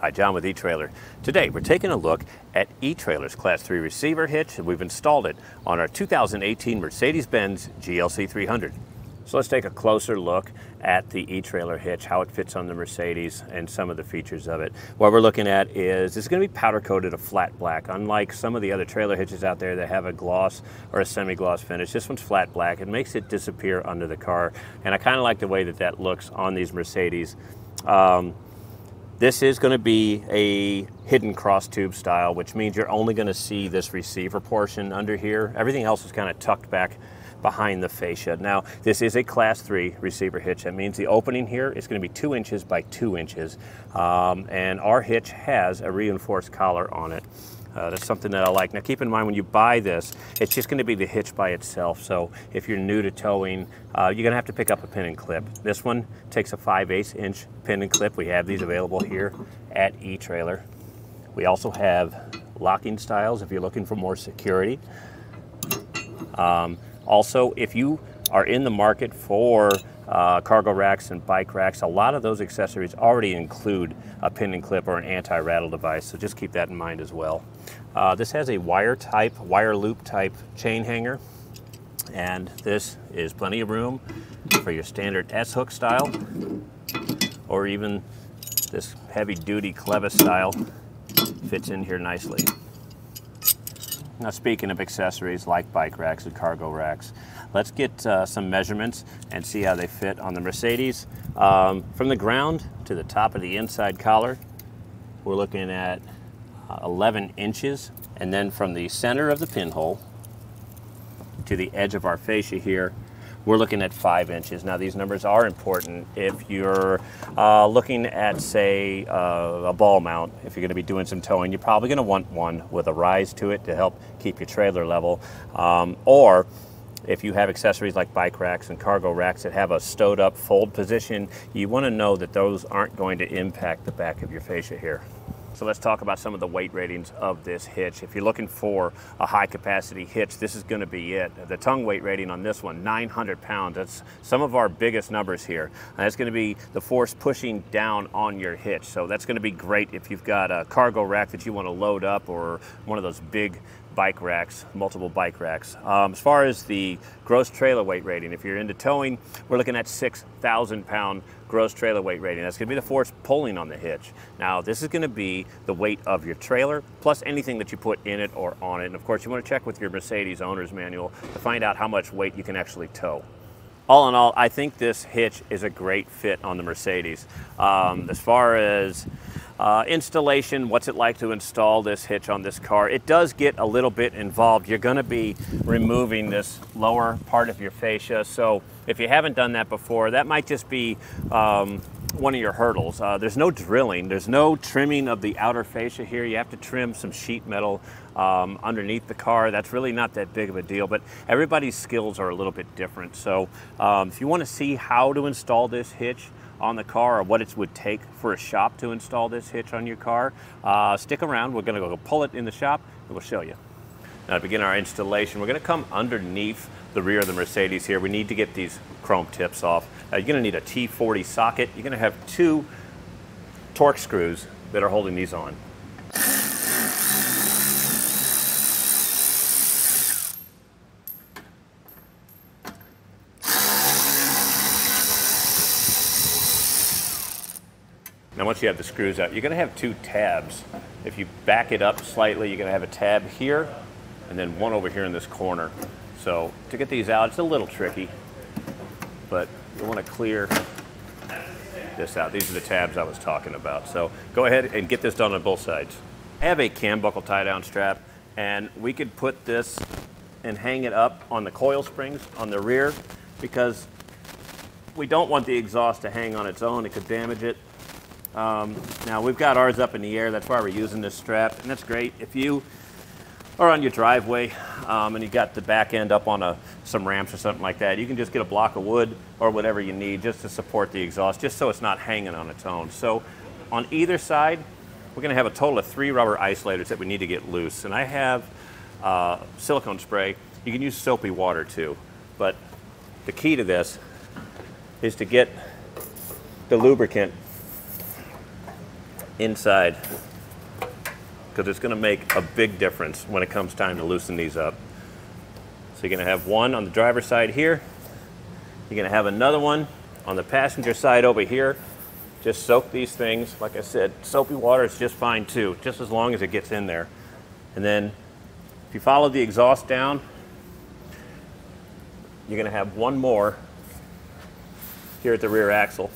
Hi, John with eTrailer. Today we're taking a look at eTrailer's Class 3 receiver hitch, and we've installed it on our 2018 Mercedes-Benz GLC 300. So let's take a closer look at the eTrailer hitch, how it fits on the Mercedes, and some of the features of it. What we're looking at is it's going to be powder coated a flat black. Unlike some of the other trailer hitches out there that have a gloss or a semi-gloss finish, this one's flat black. It makes it disappear under the car, and I kind of like the way that that looks on these Mercedes. This is going to be a hidden cross tube style, which means you're only going to see this receiver portion under here. Everything else is kind of tucked back behind the fascia. Now, this is a Class 3 receiver hitch. That means the opening here is going to be 2 inches by 2 inches. And our hitch has a reinforced collar on it. That's something that I like. Now, keep in mind, when you buy this, it's just going to be the hitch by itself. So if you're new to towing, you're going to have to pick up a pin and clip. This one takes a 5/8" inch pin and clip. We have these available here at eTrailer. We also have locking styles if you're looking for more security. Also, if you are in the market for cargo racks and bike racks, a lot of those accessories already include a pin and clip or an anti-rattle device, so just keep that in mind as well. This has a wire loop type chain hanger, and this is plenty of room for your standard S-hook style or even this heavy-duty clevis style. Fits in here nicely. Now, speaking of accessories like bike racks and cargo racks, let's get some measurements and see how they fit on the Mercedes. From the ground to the top of the inside collar, we're looking at 11 inches. And then from the center of the pinhole to the edge of our fascia here, we're looking at 5 inches. Now, these numbers are important if you're looking at, say, a ball mount. If you're going to be doing some towing, you're probably going to want one with a rise to it to help keep your trailer level. Or if you have accessories like bike racks and cargo racks that have a stowed up fold position, you want to know that those aren't going to impact the back of your fascia here. So let's talk about some of the weight ratings of this hitch. If you're looking for a high capacity hitch, this is going to be it. The tongue weight rating on this one, 900 pounds. That's some of our biggest numbers here. And that's going to be the force pushing down on your hitch. So that's going to be great if you've got a cargo rack that you want to load up or one of those big bike racks, multiple bike racks. As far as the gross trailer weight rating, if you're into towing, we're looking at 6,000 pound gross trailer weight rating. That's going to be the force pulling on the hitch. Now, this is going to be the weight of your trailer plus anything that you put in it or on it. And of course, you want to check with your Mercedes owner's manual to find out how much weight you can actually tow. All in all, I think this hitch is a great fit on the Mercedes. As far as installation, what's it like to install this hitch on this car? It does get a little bit involved. You're going to be removing this lower part of your fascia, so if you haven't done that before, that might just be one of your hurdles. There's no drilling, there's no trimming of the outer fascia here. You have to trim some sheet metal underneath the car. That's really not that big of a deal, but everybody's skills are a little bit different. So if you want to see how to install this hitch on the car or what it would take for a shop to install this hitch on your car, stick around. We're going to go pull it in the shop and we'll show you. Now, to begin our installation, we're going to come underneath the rear of the Mercedes here. We need to get these chrome tips off. You're going to need a T40 socket. You're going to have 2 torque screws that are holding these on. Now, once you have the screws out, you're going to have 2 tabs. If you back it up slightly, you're going to have a tab here and then one over here in this corner. So to get these out, it's a little tricky, but you want to clear this out. These are the tabs I was talking about. So go ahead and get this done on both sides. I have a cam buckle tie down strap, and we could put this and hang it up on the coil springs on the rear because we don't want the exhaust to hang on its own. It could damage it. Now, we've got ours up in the air. That's why we're using this strap, and that's great. If you are on your driveway and you got the back end up on some ramps or something like that, you can just get a block of wood or whatever you need just to support the exhaust, just so it's not hanging on its own. So on either side, we're going to have a total of 3 rubber isolators that we need to get loose. And I have silicone spray. You can use soapy water too. But the key to this is to get the lubricant inside, because it's going to make a big difference when it comes time to loosen these up. So you're going to have one on the driver's side here. You're going to have another one on the passenger side over here. Just soak these things. Like I said, soapy water is just fine too, just as long as it gets in there. And then if you follow the exhaust down, you're going to have one more here at the rear axle.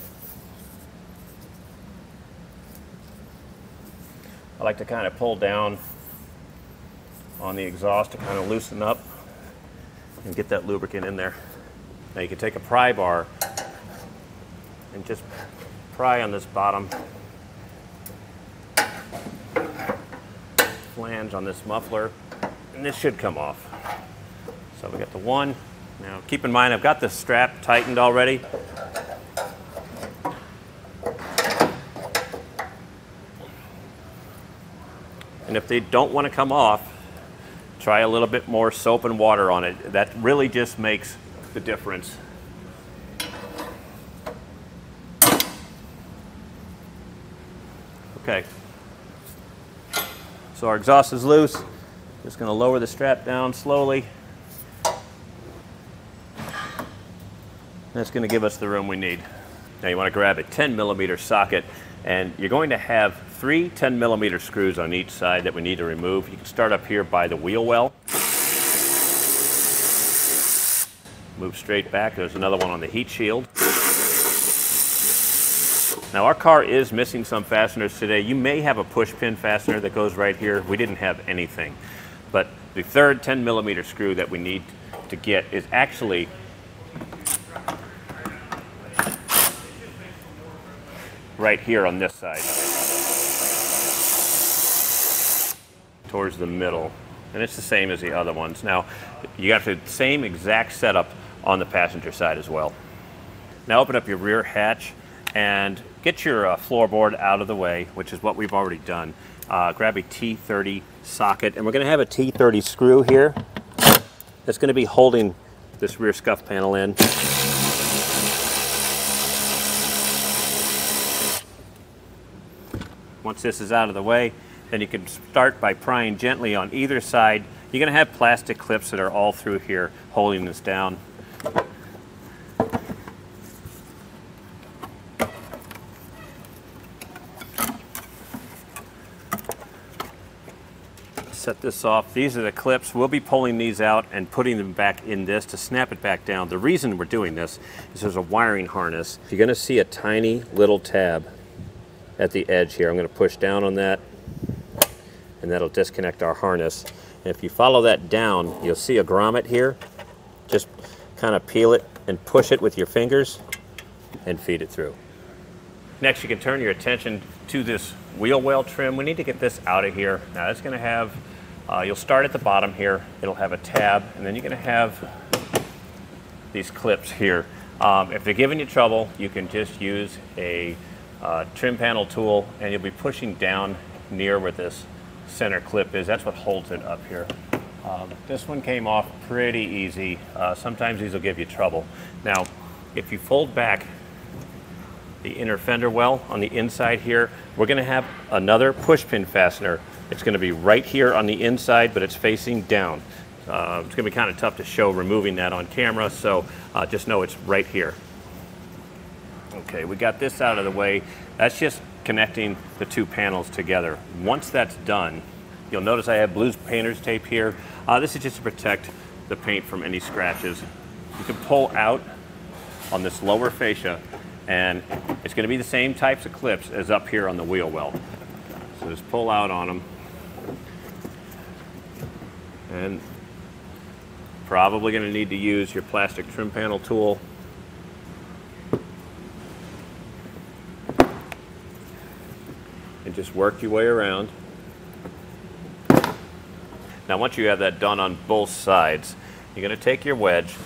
I like to kind of pull down on the exhaust to kind of loosen up and get that lubricant in there. Now you can take a pry bar and just pry on this bottom flange on this muffler, and this should come off. So we got the one. Now keep in mind, I've got the strap tightened already. And if they don't want to come off, try a little bit more soap and water on it. That really just makes the difference. Okay, so our exhaust is loose. Just going to lower the strap down slowly. That's going to give us the room we need. Now you want to grab a 10mm socket, and you're going to have three 10mm screws on each side that we need to remove. You can start up here by the wheel well. Move straight back. There's another one on the heat shield. Now our car is missing some fasteners today. You may have a push pin fastener that goes right here. We didn't have anything. But the third 10mm screw that we need to get is actually right here on this side, towards the middle. And it's the same as the other ones. Now, you got the same exact setup on the passenger side as well. Now open up your rear hatch and get your floorboard out of the way, which is what we've already done. Grab a T30 socket, and we're gonna have a T30 screw here that's gonna be holding this rear scuff panel in. Once this is out of the way, then you can start by prying gently on either side. You're going to have plastic clips that are all through here holding this down. Set this off. These are the clips. We'll be pulling these out and putting them back in this to snap it back down. The reason we're doing this is there's a wiring harness. You're going to see a tiny little tab at the edge here. I'm going to push down on that, and that'll disconnect our harness. And if you follow that down, you'll see a grommet here. Just kind of peel it and push it with your fingers and feed it through. Next, you can turn your attention to this wheel well trim. We need to get this out of here. Now it's going to have, you'll start at the bottom here. It'll have a tab, and then you're going to have these clips here. If they're giving you trouble, you can just use a trim panel tool, and you'll be pushing down near where this center clip is. That's what holds it up here. This one came off pretty easy. Sometimes these will give you trouble. Now, if you fold back the inner fender well on the inside here, we're going to have another push pin fastener. It's going to be right here on the inside, but it's facing down. It's going to be kind of tough to show removing that on camera, so just know it's right here. Okay, we got this out of the way. That's just connecting the two panels together. Once that's done, you'll notice I have blue painter's tape here. This is just to protect the paint from any scratches. You can pull out on this lower fascia, and it's going to be the same types of clips as up here on the wheel well. So just pull out on them, and probably going to need to use your plastic trim panel tool. Just work your way around. Now once you have that done on both sides, you're going to take your wedge,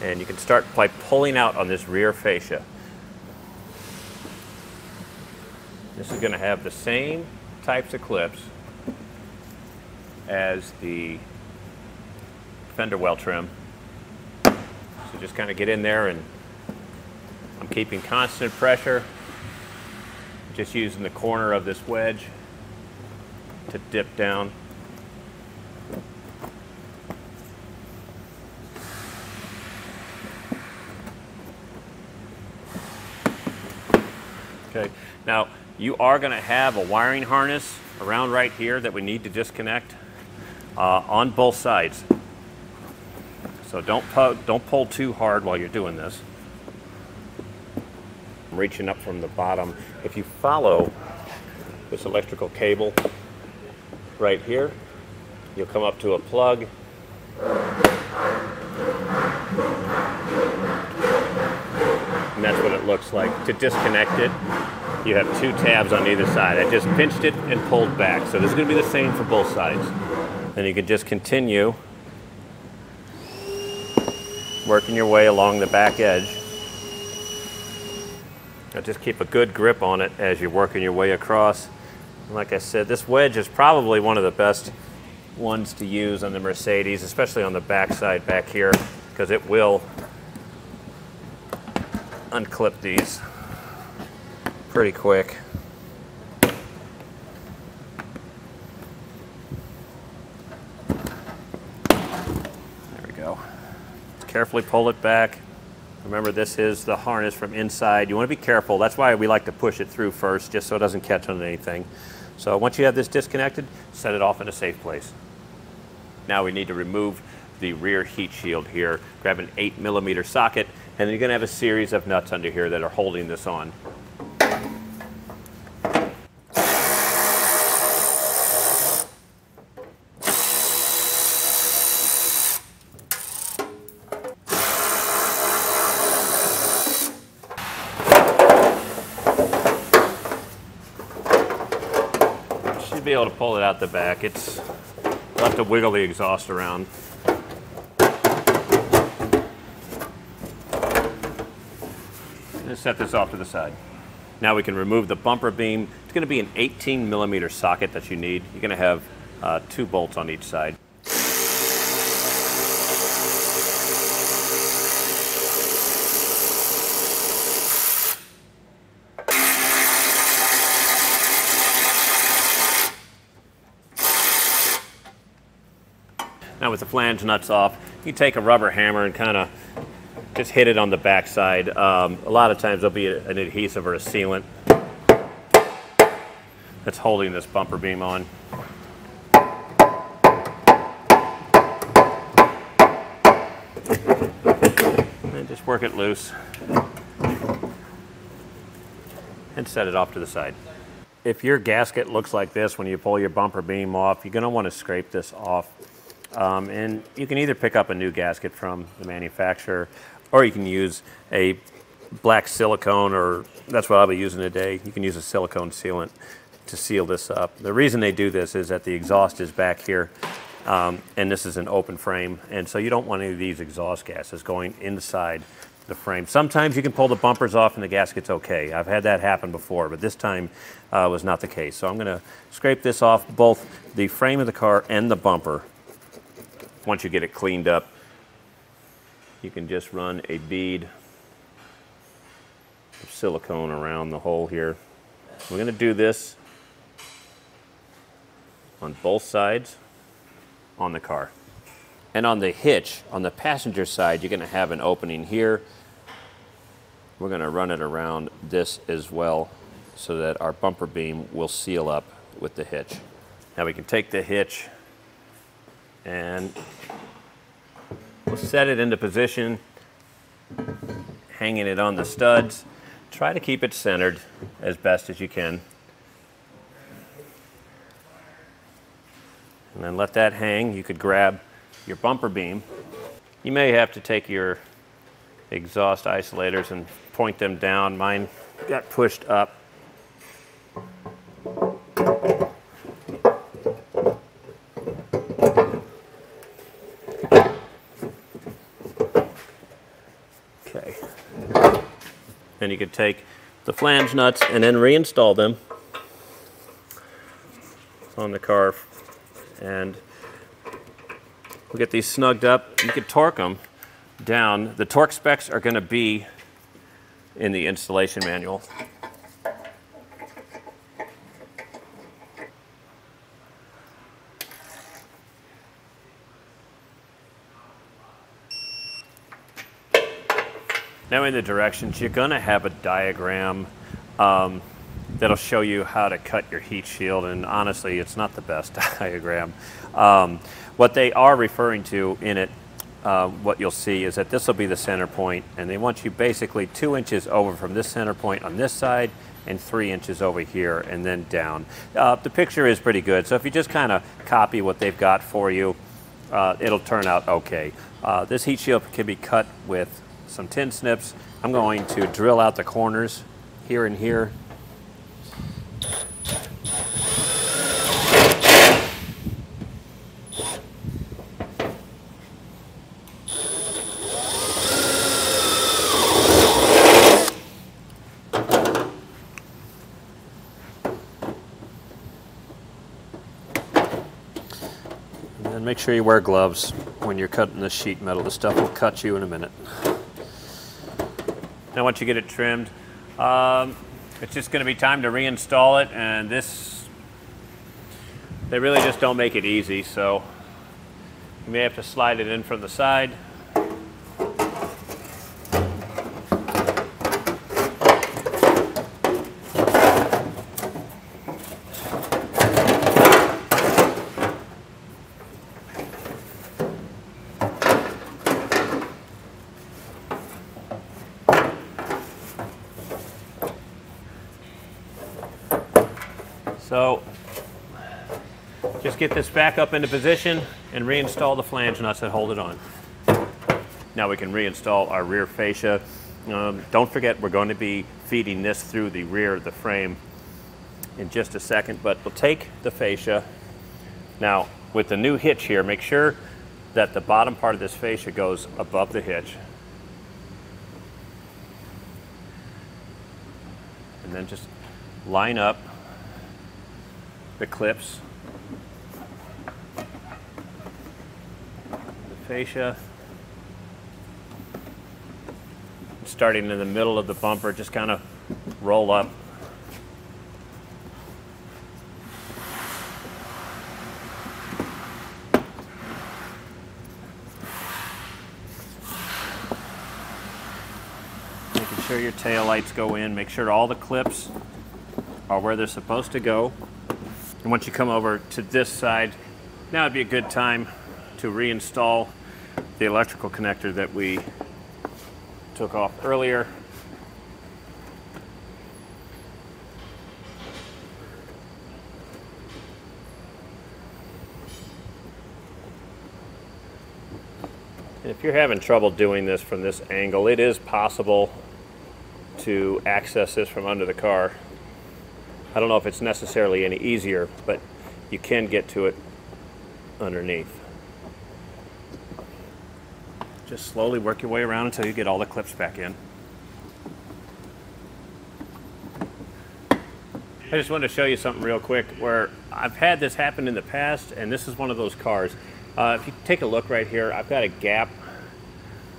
and you can start by pulling out on this rear fascia. This is going to have the same types of clips as the fender well trim. So just kind of get in there, and I'm keeping constant pressure. just using the corner of this wedge to dip down. Okay, now you are going to have a wiring harness around right here that we need to disconnect on both sides. So don't pull too hard while you're doing this. I'm reaching up from the bottom. If you follow this electrical cable right here, you'll come up to a plug. And that's what it looks like. To disconnect it, you have two tabs on either side. I just pinched it and pulled back. So this is going to be the same for both sides. Then you can just continue working your way along the back edge. Now just keep a good grip on it as you're working your way across. And like I said, this wedge is probably one of the best ones to use on the Mercedes, especially on the back side back here, because it will unclip these pretty quick. There we go. Carefully pull it back. Remember, this is the harness from inside. You want to be careful. That's why we like to push it through first, just so it doesn't catch on anything. So once you have this disconnected, set it off in a safe place. Now we need to remove the rear heat shield here. Grab an 8mm socket, and then you're going to have a series of nuts under here that are holding this on. Should be able to pull it out the back. You'll have to wiggle the exhaust around. Just set this off to the side. Now we can remove the bumper beam. It's going to be an 18mm socket that you need. You're going to have two bolts on each side. Now with the flange nuts off, you take a rubber hammer and kind of just hit it on the back side. A lot of times there'll be an adhesive or a sealant that's holding this bumper beam on. And just work it loose and set it off to the side. If your gasket looks like this when you pull your bumper beam off, you're going to want to scrape this off. And you can either pick up a new gasket from the manufacturer, or you can use a black silicone, or that's what I'll be using today. You can use a silicone sealant to seal this up. The reason they do this is that the exhaust is back here, and this is an open frame, and so you don't want any of these exhaust gases going inside the frame. Sometimes you can pull the bumpers off and the gasket's okay. I've had that happen before, but this time was not the case. So I'm going to scrape this off both the frame of the car and the bumper. Once you get it cleaned up, you can just run a bead of silicone around the hole here. We're going to do this on both sides on the car. And on the hitch, on the passenger side, you're going to have an opening here. We're going to run it around this as well so that our bumper beam will seal up with the hitch. Now we can take the hitch and we'll set it into position, hanging it on the studs. Try to keep it centered as best as you can. And then let that hang. You could grab your bumper beam. You may have to take your exhaust isolators and point them down. Mine got pushed up. And you could take the flange nuts and then reinstall them on the car, and we'll get these snugged up. You could torque them down. The torque specs are going to be in the installation manual. Now in the directions, you're going to have a diagram that'll show you how to cut your heat shield, and honestly, it's not the best diagram. What they are referring to in it, what you'll see is that this will be the center point, and they want you basically 2 inches over from this center point on this side and 3 inches over here and then down. The picture is pretty good, so if you just kind of copy what they've got for you, it'll turn out okay. This heat shield can be cut with some tin snips. I'm going to drill out the corners here and here. And then make sure you wear gloves when you're cutting this sheet metal. This stuff will cut you in a minute. Now once you get it trimmed, it's just going to be time to reinstall it, and this, they really just don't make it easy, so you may have to slide it in from the side. So just get this back up into position and reinstall the flange nuts that hold it on. Now we can reinstall our rear fascia. Don't forget, we're going to be feeding this through the rear of the frame in just a second, but we'll take the fascia. Now with the new hitch here, make sure that the bottom part of this fascia goes above the hitch. And then just line up the clips, the fascia. Starting in the middle of the bumper, just kind of roll up. Making sure your tail lights go in. Make sure all the clips are where they're supposed to go. And once you come over to this side, now would be a good time to reinstall the electrical connector that we took off earlier. And if you're having trouble doing this from this angle, it is possible to access this from under the car. I don't know if it's necessarily any easier, but you can get to it underneath. Just slowly work your way around until you get all the clips back in. I just wanted to show you something real quick where I've had this happen in the past, and this is one of those cars. If you take a look right here, I've got a gap,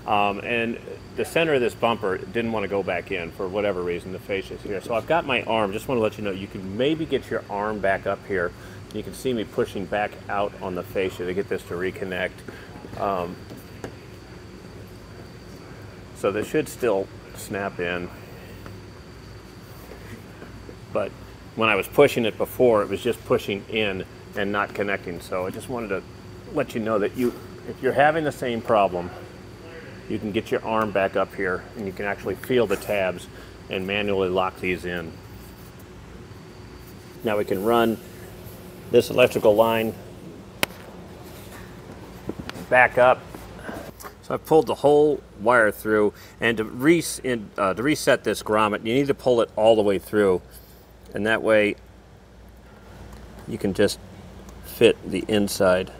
and the center of this bumper didn't want to go back in for whatever reason. The fascia is here. So I've got my arm. Just want to let you know, you can maybe get your arm back up here. You can see me pushing back out on the fascia to get this to reconnect. So this should still snap in. But when I was pushing it before, it was just pushing in and not connecting. So I just wanted to let you know that if you're having the same problem, you can get your arm back up here, and you can actually feel the tabs and manually lock these in. Now we can run this electrical line back up. So I pulled the whole wire through, and to reset this grommet, you need to pull it all the way through, and that way you can just fit the inside.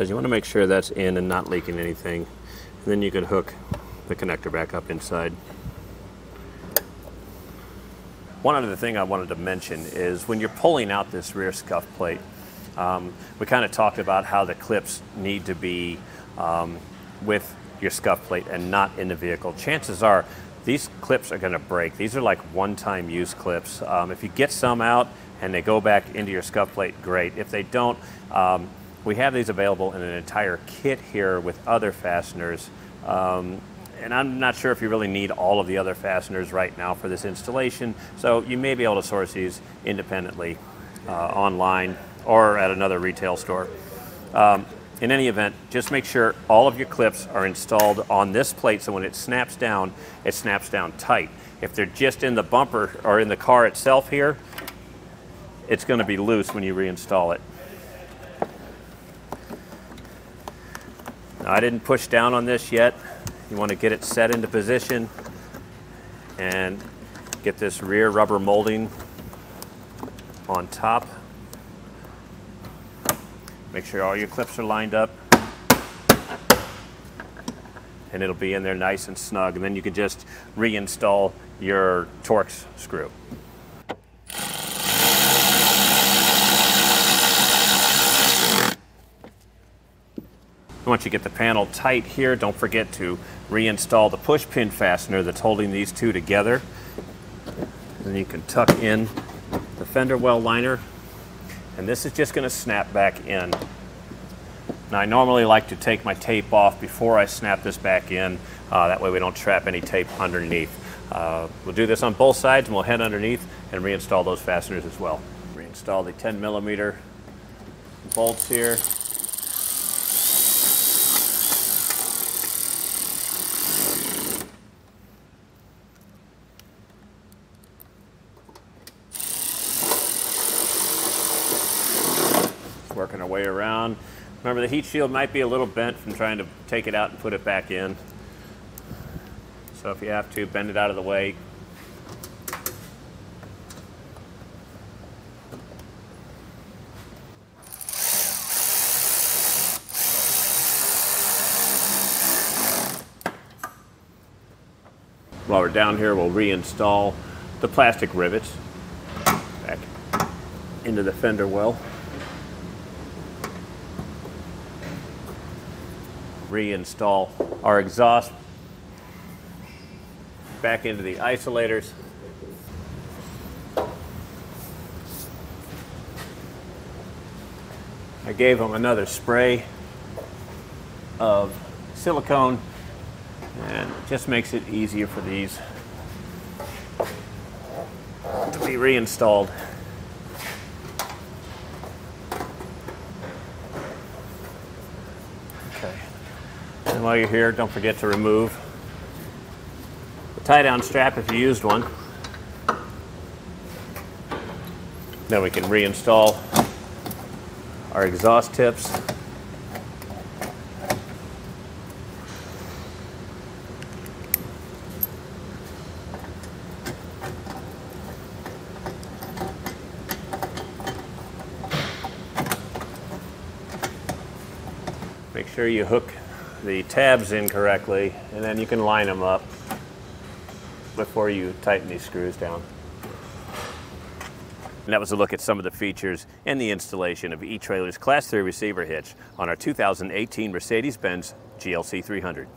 You want to make sure that's in and not leaking anything, and then you can hook the connector back up inside. One other thing I wanted to mention is when you're pulling out this rear scuff plate, we kind of talked about how the clips need to be with your scuff plate and not in the vehicle. Chances are these clips are going to break. These are like one-time use clips. If you get some out and they go back into your scuff plate, great. If they don't, we have these available in an entire kit here with other fasteners And I'm not sure if you really need all of the other fasteners right now for this installation, so you may be able to source these independently online or at another retail store. In any event, just make sure all of your clips are installed on this plate so when it snaps down tight. If they're just in the bumper or in the car itself here, it's going to be loose when you reinstall it. Now, I didn't push down on this yet. You want to get it set into position and get this rear rubber molding on top. Make sure all your clips are lined up, and it'll be in there nice and snug, and then you can just reinstall your Torx screw. Once you get the panel tight here, don't forget to reinstall the push pin fastener that's holding these two together. Then you can tuck in the fender well liner, and this is just going to snap back in. Now, I normally like to take my tape off before I snap this back in. That way we don't trap any tape underneath. We'll do this on both sides, and we'll head underneath and reinstall those fasteners as well. Reinstall the 10mm bolts here. Working our way around. Remember, the heat shield might be a little bent from trying to take it out and put it back in. So if you have to, bend it out of the way. While we're down here, we'll reinstall the plastic rivets back into the fender well. Reinstall our exhaust back into the isolators. I gave them another spray of silicone, and it just makes it easier for these to be reinstalled. And while you're here, don't forget to remove the tie-down strap if you used one. Then we can reinstall our exhaust tips. Make sure you hook the tabs in correctly, and then you can line them up before you tighten these screws down. And that was a look at some of the features in the installation of eTrailer's Class III receiver hitch on our 2018 Mercedes-Benz GLC 300.